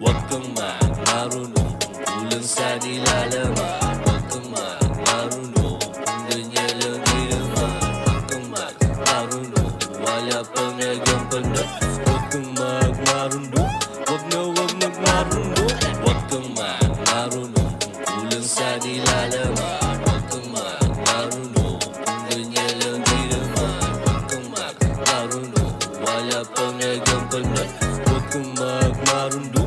وقت معك ما رنوم كل سادي لالما وقت معك ما رنوم الدنيا لغير ما وقت معك ما رنوم ولا بنجم بنجم وقت معك ما رنوم وقت ما رنوم وقت معك ما رنوم كل سادي لالما وقت معك ما رنوم الدنيا لغير ما وقت معك ما رنوم ولا بنجم بنجم وقت معك ما رنوم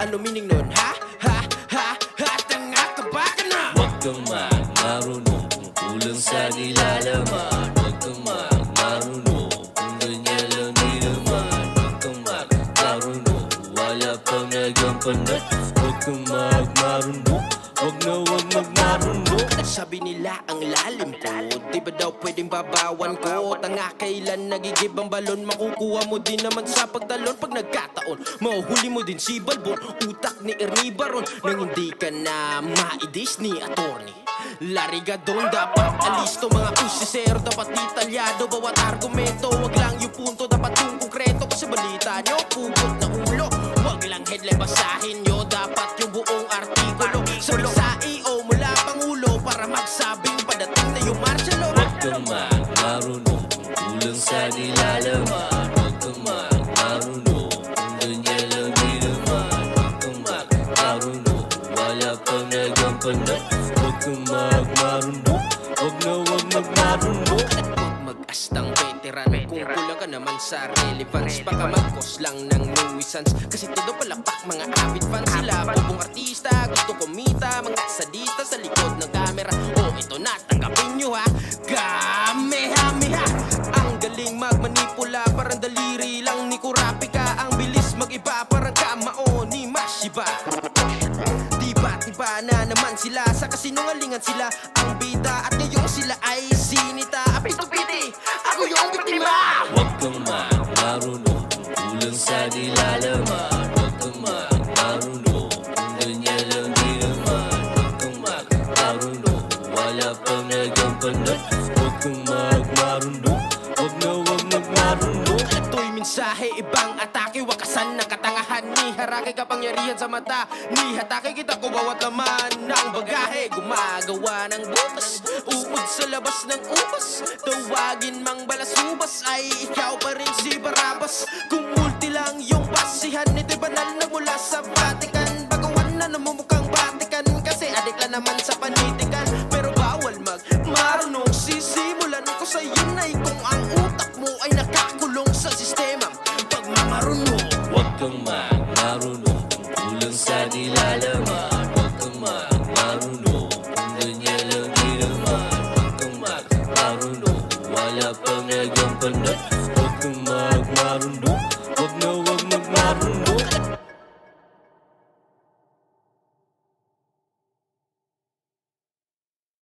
ano meaning nun ha? Sa nilalaman, huwag kang marunong kung ganyan lang di naman huwag kang marunong wala pang nagampanan huwag kang marunong huwag na huwag magmarunong sabi nila ang lalim ko di ba daw pwedeng babawan ko tanga kailan nagigib ang balon makukuha mo din naman sa pagtalon pag nagkataon mahuhuli mo din si Balbon utak ni Ernie Baron nang hindi ka na maidis ni attorney Larigadon dapat alisto mga kusisero dapat detalyado bawat argumento wag lang yung punto dapat yung konkreto kasi balita nyo pugot na ulo wag lang headline basahin nyo dapat yung buong artikulo sabi sa EO mula Pangulo para magsabing padating na yung martial law wag kang marunong kulang sa nilalaman wag kang marunong kung ganyan lang di naman wag kang marunong wala pang nagampanan Huwag kang marunong, huwag magmarunong Huwag mag-astang veteran kung kulang ka naman sa relevance Baka mag-cause lang ng nuisance Kasi todo palakpak mga avid fans Sila bubong artista, gusto kumita Mga sadista sa likod ng camera O ito na, tanggapin nyo ha Kamehameha Ang galing magmanipula Parang daliri lang ni Kurapika Ang bilis mag-iba, parang kamao ni Mashiba Iba na naman sila sa kasinungalingan sila Ang bida at ngayong sila ay sinita Apistupiti, ako yung biktima Huwag kang marunong kulang sa nilalaman Huwag kang marunong kung ganyan lang di naman Huwag kang marunong wala pang nagampanan Huwag kang marunong huwag na huwag magmarunong Ito'y mensahe, ibang atake, wakasan ng katangahan Ni harake kapangyarihan sa mata Ni hatake kita ko bawat laman ng bagahe Gumagawa ng butas, uod sa labas ng ubas Tawagin mang balasubas, ay ikaw pa rin si Barabas Kung multi lang yung pasihan, ito'y banal na mula sa Vatican Bagawan na namumukhang Vatican, kasi adik lang naman sa panitikan Pero bawal magmarunong sisimulan ko sa yun ay kung ang utak mo ay nakakulong sa sistema Pagmamarunong Huwag kang marunong kung kulang sa nilalaman Huwag kang marunong kung ganyan lang di naman Huwag kang marunong wala pang nagampanan Huwag kang marunong huwag na huwag magmarunong